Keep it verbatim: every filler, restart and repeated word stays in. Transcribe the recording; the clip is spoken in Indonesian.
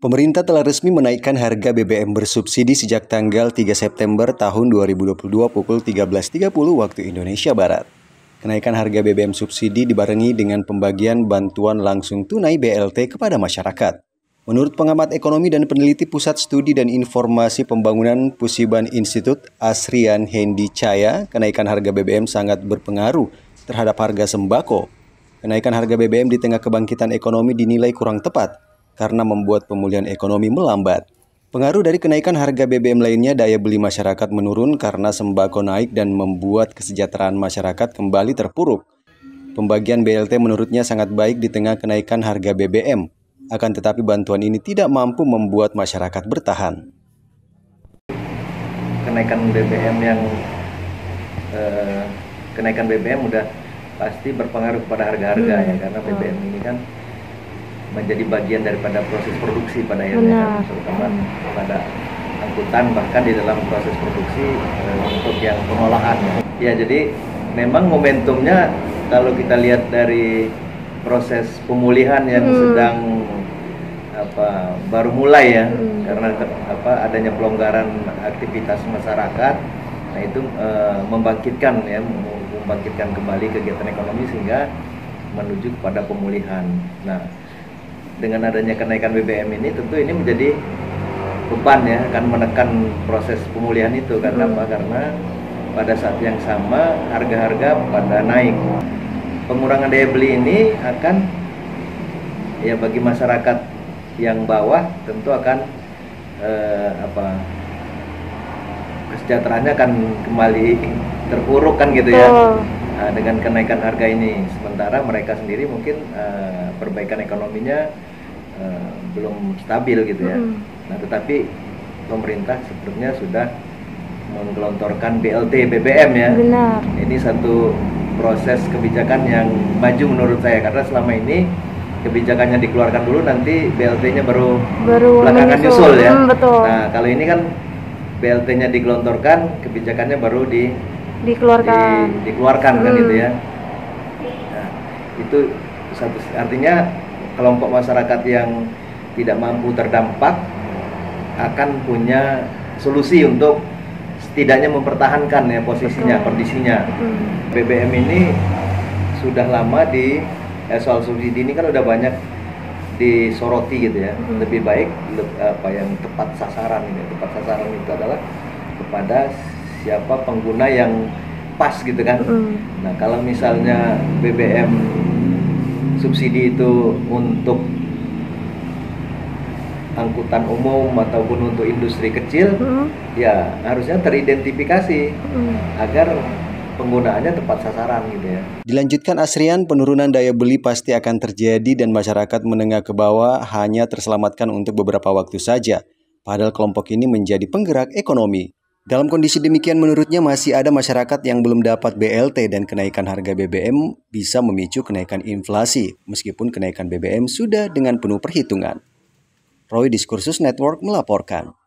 Pemerintah telah resmi menaikkan harga B B M bersubsidi sejak tanggal tiga September tahun dua ribu dua puluh dua pukul tiga belas tiga puluh waktu Indonesia Barat. Kenaikan harga B B M subsidi dibarengi dengan pembagian bantuan langsung tunai B L T kepada masyarakat. Menurut pengamat ekonomi dan peneliti Pusat Studi dan Informasi Pembangunan Pusiban Institute, Asrian Hendi Caya, kenaikan harga B B M sangat berpengaruh terhadap harga sembako. Kenaikan harga B B M di tengah kebangkitan ekonomi dinilai kurang tepat karena membuat pemulihan ekonomi melambat. Pengaruh dari kenaikan harga B B M lainnya, daya beli masyarakat menurun karena sembako naik dan membuat kesejahteraan masyarakat kembali terpuruk. Pembagian B L T menurutnya sangat baik di tengah kenaikan harga B B M. Akan tetapi bantuan ini tidak mampu membuat masyarakat bertahan. Kenaikan B B M yang eh, kenaikan B B M udah pasti berpengaruh pada harga-harga hmm. ya, karena B B M ini kan menjadi bagian daripada proses produksi pada akhirnya, terutama pada angkutan, bahkan di dalam proses produksi e, untuk yang pengolahan. Ya, jadi memang momentumnya kalau kita lihat dari proses pemulihan yang hmm. sedang apa baru mulai ya, hmm. karena apa adanya pelonggaran aktivitas masyarakat, nah itu e, membangkitkan ya, membangkitkan kembali kegiatan ekonomi sehingga menuju kepada pemulihan. Nah, dengan adanya kenaikan B B M ini tentu ini menjadi beban ya, akan menekan proses pemulihan itu. Karena apa? Karena pada saat yang sama harga-harga pada naik. Pengurangan daya beli ini akan ya bagi masyarakat yang bawah tentu akan eh, apa kesejahteraannya akan kembali terpuruk kan gitu ya. Oh. Nah, dengan kenaikan harga ini, sementara mereka sendiri mungkin uh, perbaikan ekonominya uh, belum stabil gitu ya. Mm. Nah, tetapi pemerintah sebelumnya sudah menggelontorkan B L T B B M ya. Benar. Ini satu proses kebijakan yang maju menurut saya, karena selama ini kebijakannya dikeluarkan dulu, nanti B L T-nya baru, baru belakangan nyusul ya. Mm, betul. Nah, kalau ini kan B L T-nya digelontorkan, kebijakannya baru di dikeluarkan, di, dikeluarkan hmm. kan gitu ya. Nah, itu satu, artinya kelompok masyarakat yang tidak mampu terdampak akan punya solusi untuk setidaknya mempertahankan ya posisinya, kondisinya. Hmm. B B M ini sudah lama di eh, soal subsidi ini kan udah banyak disoroti gitu ya. Hmm. Lebih baik le, apa yang tepat sasaran ini. Tepat sasaran itu adalah kepada siapa pengguna yang pas gitu kan. Mm. Nah, kalau misalnya B B M subsidi itu untuk angkutan umum ataupun untuk industri kecil, mm. ya harusnya teridentifikasi mm. agar penggunaannya tepat sasaran gitu ya. Dilanjutkan Asrian, penurunan daya beli pasti akan terjadi dan masyarakat menengah ke bawah hanya terselamatkan untuk beberapa waktu saja. Padahal kelompok ini menjadi penggerak ekonomi. Dalam kondisi demikian menurutnya masih ada masyarakat yang belum dapat B L T dan kenaikan harga B B M bisa memicu kenaikan inflasi meskipun kenaikan B B M sudah dengan penuh perhitungan. Roy Diskursus Network melaporkan.